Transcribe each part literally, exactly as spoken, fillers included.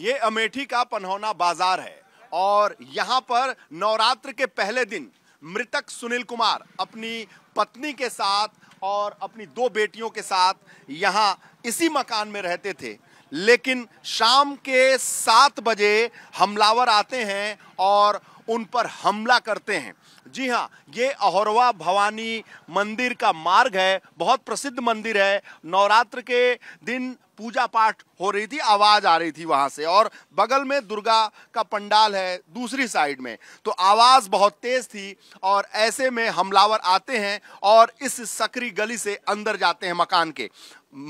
ये अमेठी का पन्होना बाजार है और यहाँ पर नवरात्र के पहले दिन मृतक सुनील कुमार अपनी पत्नी के साथ और अपनी दो बेटियों के साथ यहाँ इसी मकान में रहते थे, लेकिन शाम के सात बजे हमलावर आते हैं और उन पर हमला करते हैं। जी हाँ, ये अहरवा भवानी मंदिर का मार्ग है, बहुत प्रसिद्ध मंदिर है। नवरात्र के दिन पूजा पाठ हो रही थी, आवाज़ आ रही थी वहाँ से, और बगल में दुर्गा का पंडाल है दूसरी साइड में, तो आवाज़ बहुत तेज़ थी। और ऐसे में हमलावर आते हैं और इस सकरी गली से अंदर जाते हैं मकान के।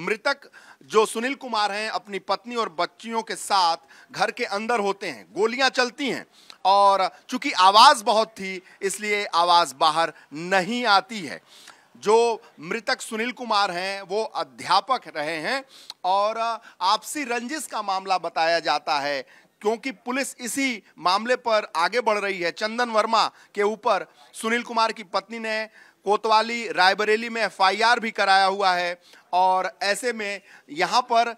मृतक जो सुनील कुमार हैं अपनी पत्नी और बच्चियों के साथ घर के अंदर होते हैं। गोलियां चलती हैं और चूंकि आवाज़ बहुत थी इसलिए आवाज़ बाहर नहीं आती है। जो मृतक सुनील कुमार हैं वो अध्यापक रहे हैं और आपसी रंजिश का मामला बताया जाता है, क्योंकि पुलिस इसी मामले पर आगे बढ़ रही है। चंदन वर्मा के ऊपर सुनील कुमार की पत्नी ने कोतवाली रायबरेली में एफ आई आर भी कराया हुआ है। और ऐसे में यहाँ पर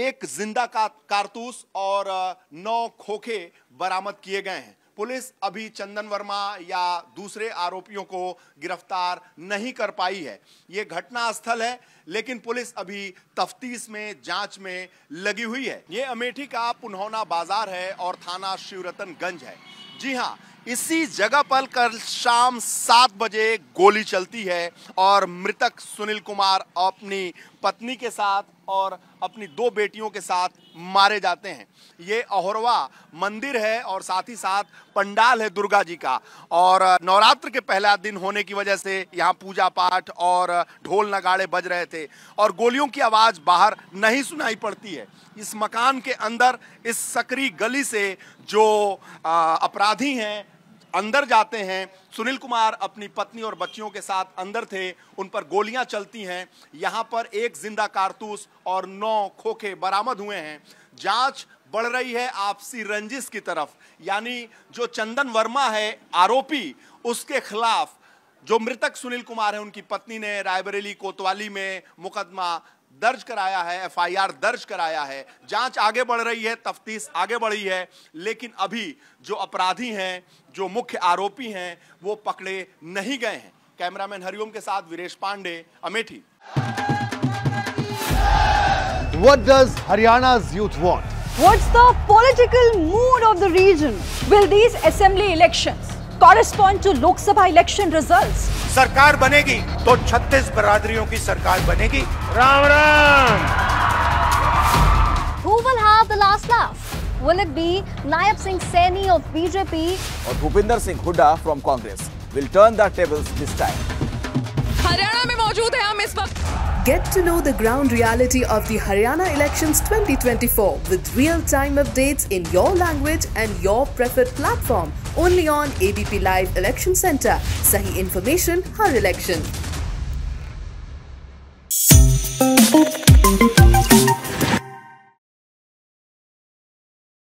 एक जिंदा का कारतूस और नौ खोखे बरामद किए गए हैं। पुलिस अभी चंदन वर्मा या दूसरे आरोपियों को गिरफ्तार नहीं कर पाई है। ये घटना स्थल है, लेकिन पुलिस अभी तफ्तीश में, जांच में लगी हुई है। ये अमेठी का पन्होना बाजार है और थाना शिवरतनगंज है। जी हाँ, इसी जगह पर कल शाम सात बजे गोली चलती है और मृतक सुनील कुमार अपनी पत्नी के साथ और अपनी दो बेटियों के साथ मारे जाते हैं। ये अहरवा मंदिर है और साथ ही साथ पंडाल है दुर्गा जी का, और नवरात्र के पहला दिन होने की वजह से यहाँ पूजा पाठ और ढोल नगाड़े बज रहे थे और गोलियों की आवाज़ बाहर नहीं सुनाई पड़ती है। इस मकान के अंदर इस सकरी गली से जो अपराधी हैं अंदर जाते हैं। सुनील कुमार अपनी पत्नी और बच्चियों के साथ अंदर थे, उन पर गोलियां चलती हैं। यहाँ पर एक जिंदा कारतूस और नौ खोखे बरामद हुए हैं। जांच बढ़ रही है आपसी रंजिश की तरफ, यानी जो चंदन वर्मा है आरोपी, उसके खिलाफ जो मृतक सुनील कुमार है उनकी पत्नी ने रायबरेली कोतवाली में मुकदमा दर्ज कराया है, एफ आई आर दर्ज कराया है। जांच आगे बढ़ रही है, तफ्तीश आगे बढ़ी है, लेकिन अभी जो अपराधी हैं, जो मुख्य आरोपी हैं, वो पकड़े नहीं गए हैं। कैमरामैन हरिओम के साथ Viresh Pandey, Amethi. What does Haryana's youth want? What's the political mood of the region? Will these assembly elections correspond to Lok Sabha election results? सरकार बनेगी तो छत्तीस बरादरियों की सरकार बनेगी। Ram Ram. Who will have the last laugh? Will it be Naiyab Singh Saini of B J P or Bhupinder Singh Huddda from Congress? Will turn the tables this time. Haryana में मौजूद हैं हम इस वक्त। Get to know the ground reality of the Haryana elections twenty twenty-four with real-time updates in your language and your preferred platform only on A B P Live Election Center. Sahi information, har election.